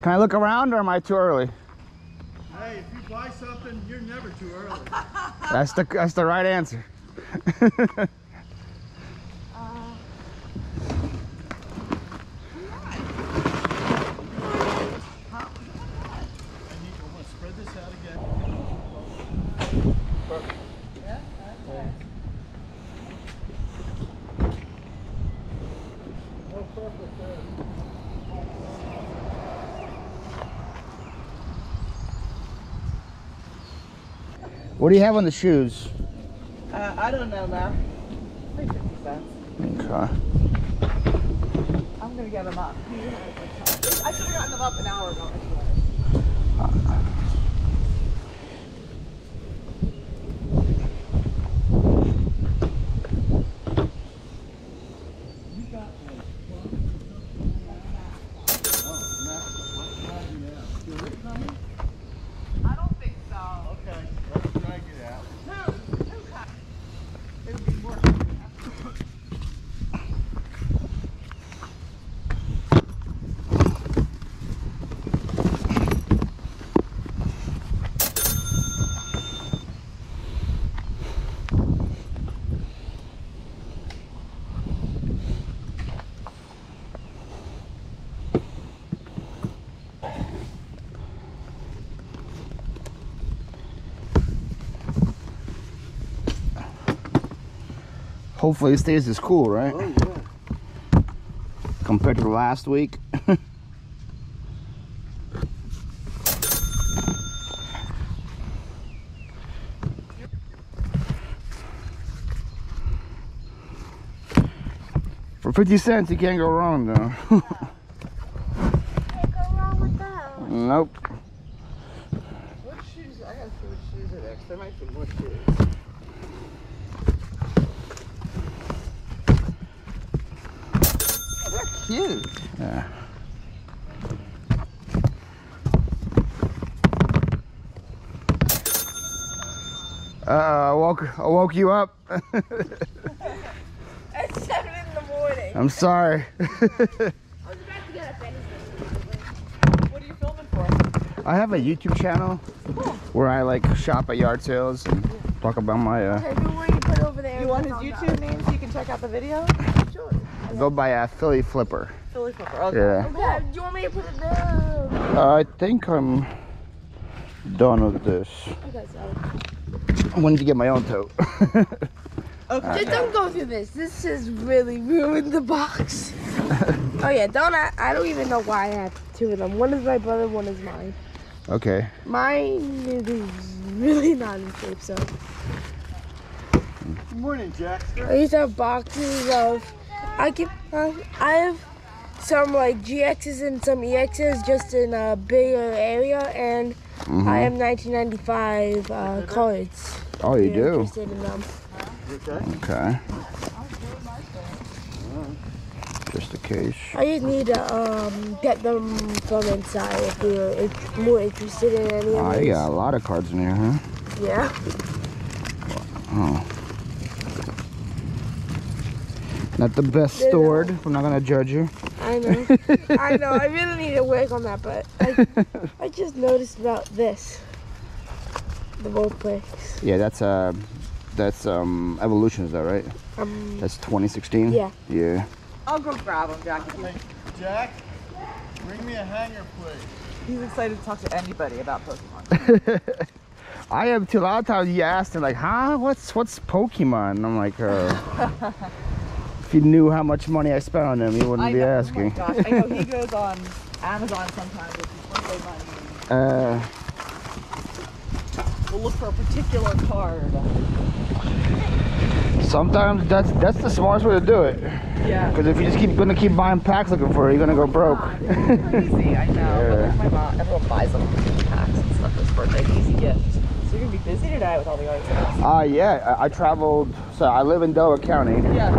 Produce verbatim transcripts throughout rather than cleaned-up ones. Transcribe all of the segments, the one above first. Can I look around, or am I too early? Hey, if you buy something, you're never too early. That's the that's the right answer. uh, What do you have on the shoes? Uh, I don't know now. Like fifty cents. Okay. I'm gonna get them up. I should have gotten them up an hour ago. Uh, Hopefully it stays this cool, right? Oh, yeah. Compared to last week. For fifty cents, you can't go wrong, though. Can't go wrong with those. Nope. What shoes? I gotta see what shoes are next. There might be more shoes. Cute. Yeah. Uh, I woke, I woke you up. It's seven in the morning. I'm sorry. I was about to get up anything. What are you filming for? I have a YouTube channel cool. where I like shop at yard sales and talk about my. Uh, okay, don't worry, you put it over there. You want his YouTube name so you can check out the video? Sure. Go by a uh, Philly Flipper. Philly Flipper, okay. Yeah. Oh God, do you want me to put it down? Uh, I think I'm done with this. Okay, so. I wanted to get my own tote. Okay. Just don't go through this. This has really ruined the box. Oh yeah, don't I, I don't even know why I have two of them. One is my brother, one is mine. Okay. Mine is really not in shape, so. Good morning, Jackson. I used to have boxes of... I keep, uh, I have some like G Xs and some E Xs just in a bigger area, and mm-hmm. I have nineteen ninety-five uh, cards. Oh, you do? I'm interested in them. Okay. Just in case. I just need to um, get them from inside if you're more interested in any of them. Oh, you got a lot of cards in here, huh? Yeah. Oh. Not the best They're stored. Not. I'm not gonna judge you. I know. I know. I really need to work on that, but I, I just noticed about this. The roleplay. Yeah, that's uh, that's um, Evolution, is that right? Um, that's twenty sixteen. Yeah. Yeah. I'll go grab him, Jack. Okay. Jack, bring me a hanger, please. He's excited to talk to anybody about Pokemon. I am too. A lot of times you asked him like, "Huh? What's what's Pokemon?" And I'm like, uh. If you knew how much money I spent on him, you wouldn't I be know, asking. Oh my gosh, I know he goes on Amazon sometimes if you want to go on. Uh, we'll look for a particular card. Sometimes that's that's the smartest way to do it. Yeah. Because if you just keep gonna keep buying packs looking for it, you're gonna go broke. It's crazy, I know. Yeah. But my mom, everyone buys them packs and stuff this birthday, easy gift. So you're gonna be busy tonight with all the other stuff. Uh, yeah, I, I traveled, so I live in Delaware County. Yeah.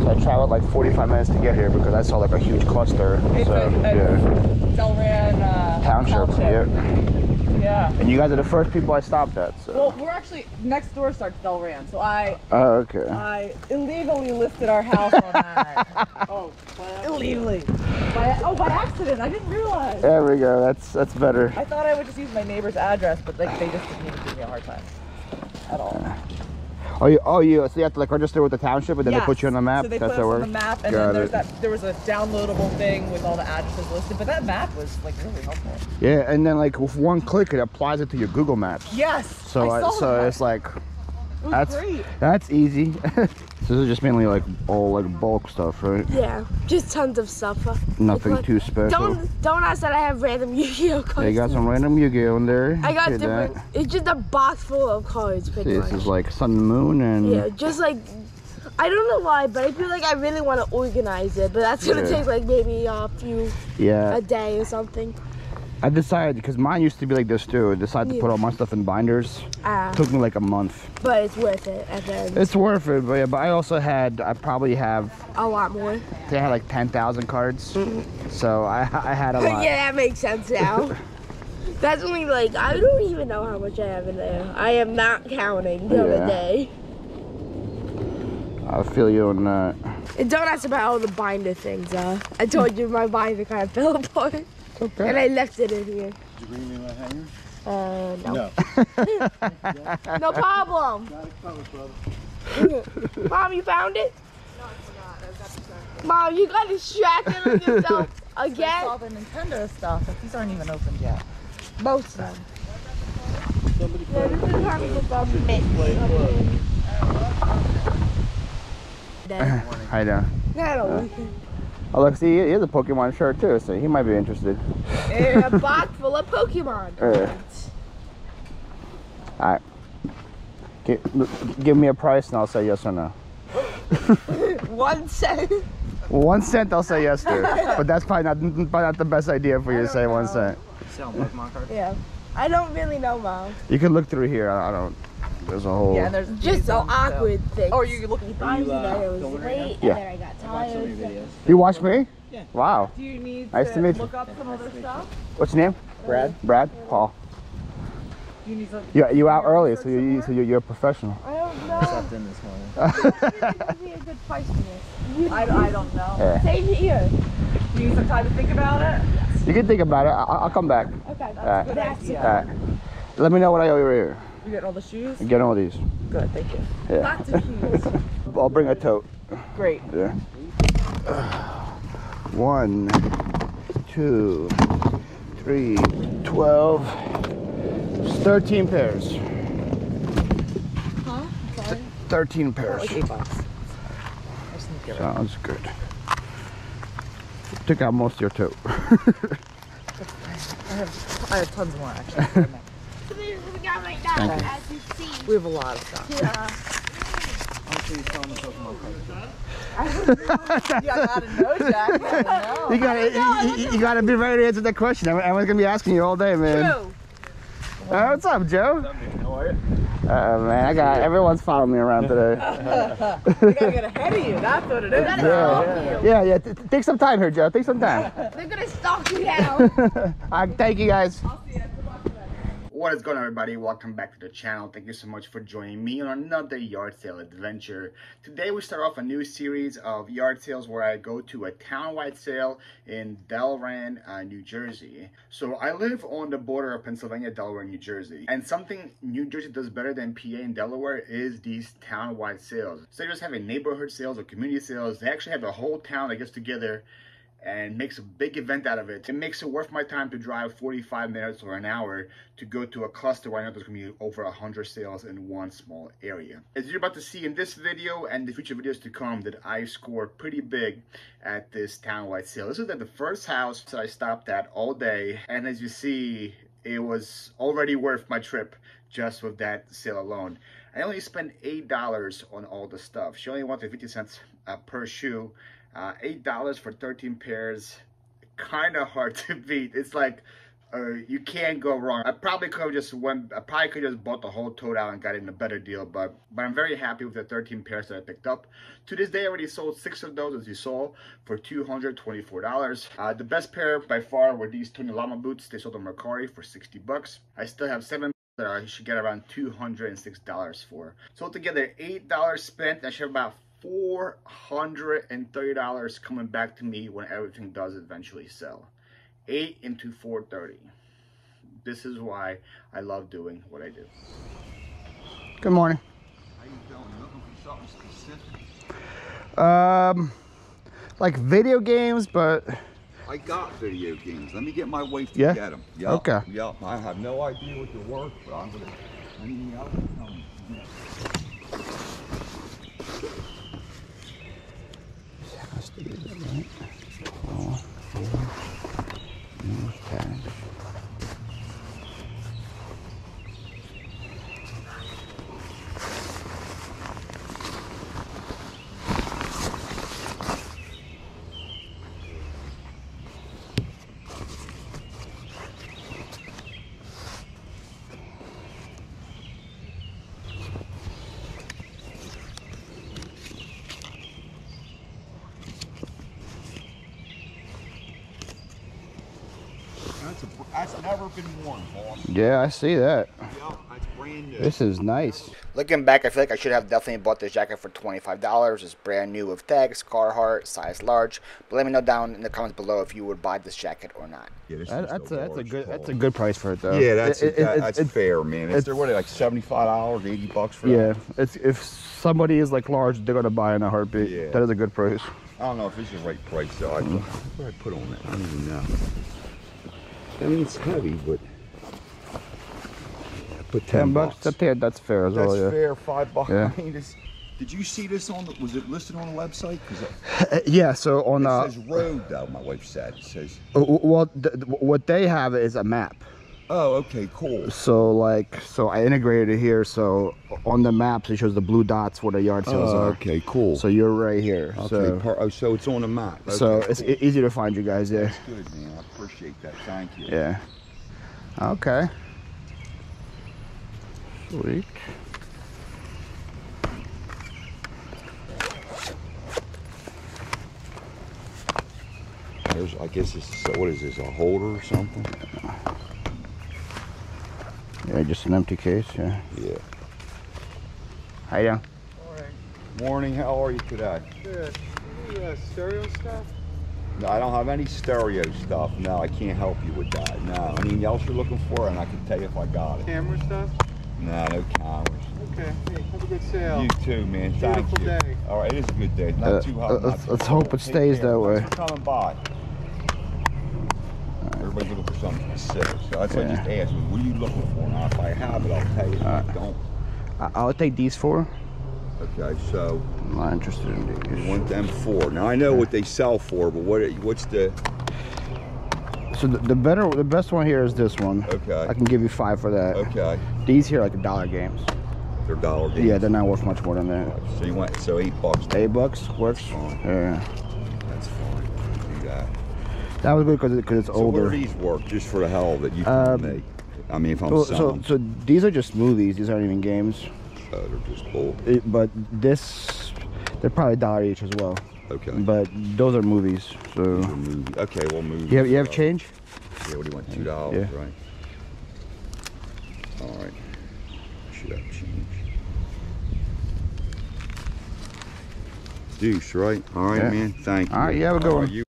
So I traveled like forty-five minutes to get here because I saw like a huge cluster. It's so, a, a yeah. Delran uh, Township. Township. Yep. Yeah. And you guys are the first people I stopped at, so. Well, we're actually, next door starts Delran, so I. Oh, okay. I illegally listed our house on that. Oh, wow. Illegally. By, oh, by accident, I didn't realize. There we go, that's that's better. I thought I would just use my neighbor's address, but like, they just didn't give me a hard time at all. Oh, you, oh, you, so you have to like register with the township and then yes. they put you on the map? So they That's put us on the map and Got then there's that, there was a downloadable thing with all the addresses listed, but that map was like really helpful. Yeah, and then like with one click, it applies it to your Google Maps. Yes, So, I saw I, so that. It's like, it that's, great. That's easy. So this is just mainly like all like bulk stuff, right? Yeah, just tons of stuff. Nothing like, too special. Don't, don't ask that I have random Yu-Gi-Oh cards. They got some random Yu-Gi-Oh in there. I got different, that. It's just a box full of cards. See, this is like Sun and Moon and... Yeah, just like, I don't know why, but I feel like I really want to organize it, but that's going to yeah. take like maybe a few, yeah. a day or something. I decided, because mine used to be like this too, I decided yeah. to put all my stuff in binders. Uh, Took me like a month. But it's worth it at the end. It's worth it, but, yeah, but I also had, I probably have... A lot more. They had like ten thousand cards, mm-hmm. so I, I had a lot. Yeah, that makes sense now. That's only like, I don't even know how much I have in there. I am not counting the yeah. other day. I feel you on that. And don't ask about all the binder things, uh. I told you my binder kind of fell apart. Okay. And I left it in here. Did you bring me my hanger? Uh, no. No. No problem. Got it covered, brother. Mom, you found it? No, I forgot. I got distracted. Mom, you got distracted on yourself again? All the Nintendo stuff, but these aren't even opened yet. Most of them. Somebody yeah, this is how we go. Hi there. Not Oh look, see, he has a Pokemon shirt too, so he might be interested. A box full of Pokemon. Uh, all right. Give, give me a price and I'll say yes or no. One cent. One cent I'll say yes to, but that's probably not, probably not the best idea for you to say know. one cent. Sell Pokemon cards? Yeah. I don't really know, Mom. You can look through here, I don't. There's a whole... Yeah, there's just an awkward so. thing. Oh, you're looking for you, uh, I was late, yeah. and then I got tired. I you watch me? Yeah. Wow. Do you need nice to, to meet look you. up some other stuff? What's your name? Brad. Brad? Brad? Paul. Do you need something? You're, you're out early, so, you, so you're, you're a professional. I don't know. Slept in this morning. I think it would be a good price for this. I, I don't know. Yeah. Same here. Do you need some time to think about it? Yes. You can think about it. I'll, I'll come back. Okay, that's right. a good that's idea. Right. Let me know what I owe you right here. You get all the shoes? You get all these. Good, thank you. Yeah. Lots of shoes. I'll bring a tote. Great. Yeah. One, two, three, twelve, thirteen pairs. Huh? Sorry. Thirteen pairs. Like eight bucks. Sounds good. Took out most of your tote. I have I have tons more actually. Like that, as you see. We have a lot of stuff. Yeah. You gotta know, Jack. You gotta know. You gotta, know, you, you, you gotta be ready to answer that question. Everyone's gonna be asking you all day, man. Joe. Uh, what's up, Joe? What's up, man? How are you? Uh, man, I got everyone's following me around today. I gotta get ahead of you. That's what it is. Yeah, yeah, yeah. yeah. T take some time here, Joe. Take some time. They're gonna stalk you down. All right, thank you guys. I'll see you. What is going on, everybody? Welcome back to the channel. Thank you so much for joining me on another yard sale adventure. Today we start off a new series of yard sales where I go to a townwide sale in Delran, uh, New Jersey. So I live on the border of Pennsylvania, Delaware, New Jersey. And something New Jersey does better than P A and Delaware is these townwide sales. So they just have a neighborhood sales or community sales. They actually have the whole town that gets together and makes a big event out of it. It makes it worth my time to drive forty-five minutes or an hour to go to a cluster where I know there's gonna be over one hundred sales in one small area. As you're about to see in this video and the future videos to come, that I scored pretty big at this townwide sale. This was at the first house that I stopped at all day. And as you see, it was already worth my trip just with that sale alone. I only spent eight dollars on all the stuff. She only wanted fifty cents uh, per shoe. Uh, eight dollars for thirteen pairs, kind of hard to beat. It's like Uh, you can't go wrong. I probably could have just went, I probably could have just bought the whole tote out and got in a better deal, but, but I'm very happy with the thirteen pairs that I picked up. To this day, I already sold six of those, as you saw, for two hundred twenty-four dollars. Uh, the best pair by far were these Tony Lama boots. They sold on Mercari for sixty bucks. I still have seven that I should get around two hundred six dollars for. So altogether, eight dollars spent. I should have about four hundred thirty dollars coming back to me when everything does eventually sell. Eight into four thirty. This is why I love doing what I do. Good morning. How you doing? Looking for something specific? Um, like video games, but I got video games. Let me get my wife to yeah? get them. Yeah. Okay. Yeah. I have no idea what you're worth, but I'm gonna. I need out. That's never been worn, boy. Yeah, I see that. Yeah, that's brand new. This is nice. Looking back, I feel like I should have definitely bought this jacket for twenty-five dollars. It's brand new with tags, Carhartt, size large. But let me know down in the comments below if you would buy this jacket or not. Yeah, this that, that's, a, that's a good. Call. That's a good price for it, though. Yeah, that's it, it, that, it, that's it, fair, man. Is there what like seventy-five dollars, eighty bucks for? Yeah, that? It's if somebody is like large, they're gonna buy in a heartbeat. Yeah. That is a good price. I don't know if it's the right price though. I, mm. What did I put on that? I don't even know. I mean, it's heavy, but I put ten bucks. Up there, that's fair as well. That's fair, five bucks. Yeah. I mean, this, did you see this on the, was it listed on the website? It, yeah, so on the. It uh, says road, though, my wife said. It says. Well, the, what they have is a map. Oh, okay, cool. So, like, so I integrated it here. So on the maps, it shows the blue dots where the yard sales oh, are. Okay, cool. So you're right here. Okay, so, par oh, so it's on the map. Okay, so cool. It's easy to find you guys there. That's good, man. I appreciate that. Thank you. Yeah. Okay. Sweet. There's, I guess, this is, what is this, a holder or something? Yeah, just an empty case, yeah. Yeah. How you doing? Morning. Morning, how are you today? Good. Any uh, stereo stuff? No, I don't have any stereo stuff. No, I can't help you with that. No, I mean, else you're looking for, and I can tell you if I got it. Camera stuff? No, no cameras. Okay, hey, have a good sale. You too, man. Beautiful Thank you. Day. All right, it is a good day. It's not uh, too hot. Uh, let's let's hope it stays hey, that man, way. Thanks for coming by. Everybody's looking for something specific, so that's why I just asked me, what are you looking for? Now, if I have it, I'll tell you. If uh, I don't, I'll take these four. Okay, so I'm not interested in these. You want them four? Now I know what they sell for, but what? What's the? So the, the better, the best one here is this one. Okay. I can give you five for that. Okay. These here are like dollar games. They're dollar games. Yeah, they're not worth much more than that. Right, so you want so eight bucks. Eight bucks works. Yeah. That's fine. Do that. That was good because it, it's so older. So what do these work, just for the hell that you can um, make? I mean, if I'm so, selling. So, so these are just movies. These aren't even games. Uh, they're just old. It, but this, they're probably a dollar each as well. Okay. But those are movies, so. These are movies. Okay, well, movies. You have, you have change? Yeah, what do you want, two dollars, yeah. Right? All right. Should have change. Deuce, right? All right, yeah. Man, thank you. All right, you have a good one. You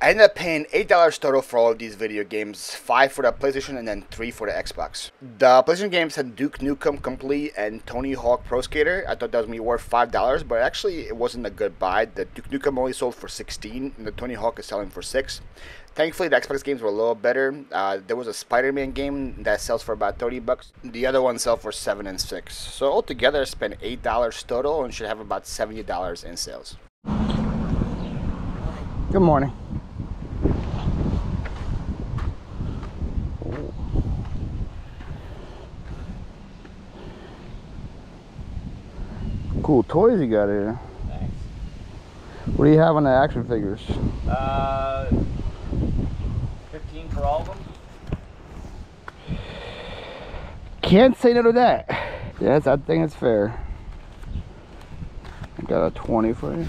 I ended up paying eight dollars total for all of these video games, five for the PlayStation and then three for the Xbox. The PlayStation games had Duke Nukem Complete and Tony Hawk Pro Skater. I thought that was going to be worth five dollars, but actually it wasn't a good buy. The Duke Nukem only sold for sixteen dollars and the Tony Hawk is selling for six dollars. Thankfully, the Xbox games were a little better. Uh, there was a Spider-Man game that sells for about thirty bucks. The other one sells for seven and six. So altogether, I spent eight dollars total and should have about seventy dollars in sales. Good morning. Cool toys you got here. Thanks. What do you have on the action figures? Uh, fifteen for all of them. can't say no to that. Yes, I think it's fair. I got a twenty for you.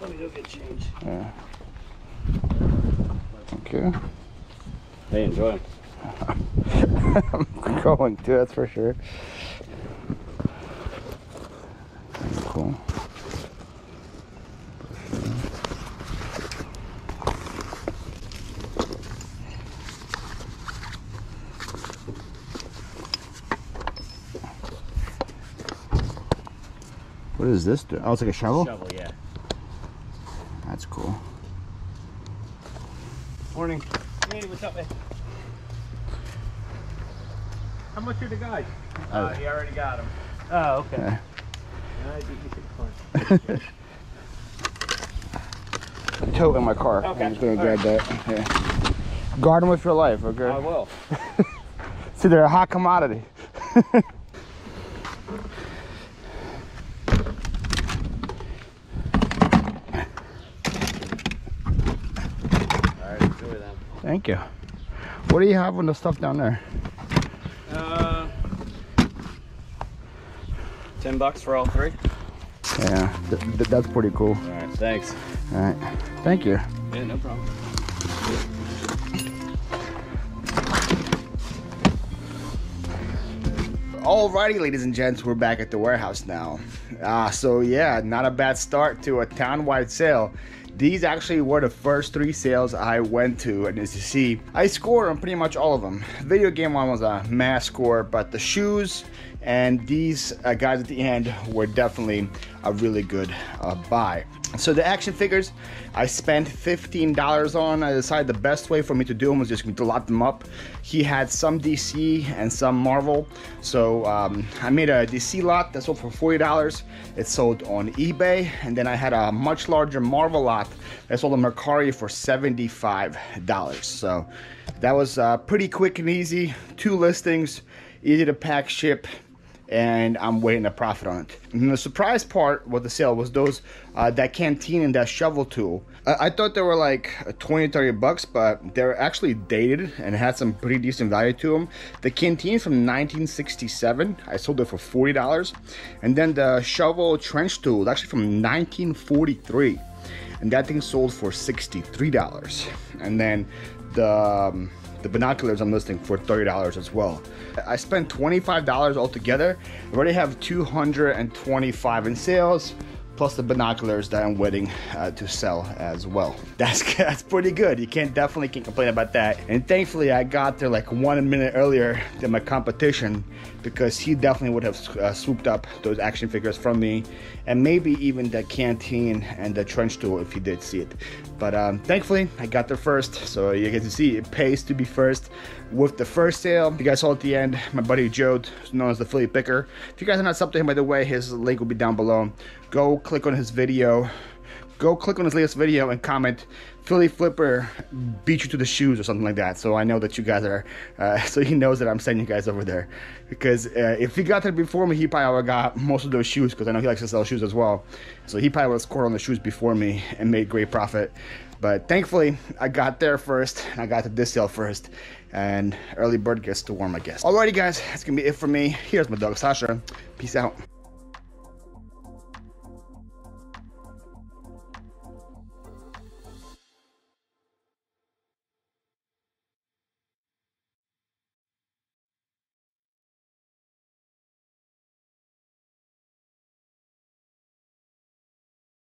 Let me go get change. Yeah. Okay. They enjoy it. I'm going to, that's for sure. Cool. What is this do? Oh, it's like a shovel? Shovel, yeah. That's cool. Morning. Hey, what's up, man? How much are the guys? Oh, uh, you already got them. Oh, okay. Yeah. I think you should tote in my car. Okay. I'm just going to grab right. that. Yeah. Guard them with your life, okay? I will. See, they're a hot commodity. Thank you. What do you have on the stuff down there? Uh, ten bucks for all three. Yeah, th th that's pretty cool. All right, thanks. All right, thank you. Yeah, no problem. Alrighty, ladies and gents, we're back at the warehouse now. Uh, so yeah, not a bad start to a town-wide sale. These actually were the first three sales I went to, and as you see, I scored on pretty much all of them. Video game one was a mass score, but the shoes and these uh, guys at the end were definitely a really good uh, buy. So the action figures, I spent fifteen dollars on. I decided the best way for me to do them was just to lot them up. He had some D C and some Marvel. So um, I made a D C lot that sold for forty dollars. It sold on eBay. And then I had a much larger Marvel lot that sold on Mercari for seventy-five dollars. So that was uh, pretty quick and easy. Two listings, easy to pack, ship. And I'm waiting to profit on it. And the surprise part with the sale was those uh, that canteen and that shovel tool. I, I thought they were like twenty, thirty bucks, but they're actually dated and had some pretty decent value to them. The canteen from nineteen sixty-seven, I sold it for forty dollars. And then the shovel trench tool, actually from nineteen forty-three. And that thing sold for sixty-three dollars. And then the... Um, The binoculars I'm listing for thirty dollars as well. I spent twenty-five dollars altogether. I already have two hundred twenty-five dollars in sales, plus the binoculars that I'm waiting uh, to sell as well. That's that's pretty good. You can't definitely can't complain about that. And thankfully, I got there like one minute earlier than my competition, because he definitely would have uh, swooped up those action figures from me, and maybe even the canteen and the trench tool if he did see it. But um, thankfully, I got there first, so you get to see it pays to be first. With the first sale, you guys saw at the end, my buddy Joe, known as the Philly Picker. If you guys are not subbed to him, by the way, his link will be down below. Go click on his video. Go click on his latest video and comment, Philly Flipper beat you to the shoes or something like that. So I know that you guys are, uh, so he knows that I'm sending you guys over there. Because uh, if he got there before me, he probably got most of those shoes, because I know he likes to sell shoes as well. So he probably would have scored on the shoes before me and made great profit. But thankfully, I got there first. I got to this sale first. And early bird gets to warm, I guess. Alrighty, guys, that's gonna be it for me. Here's my dog, Sasha. Peace out.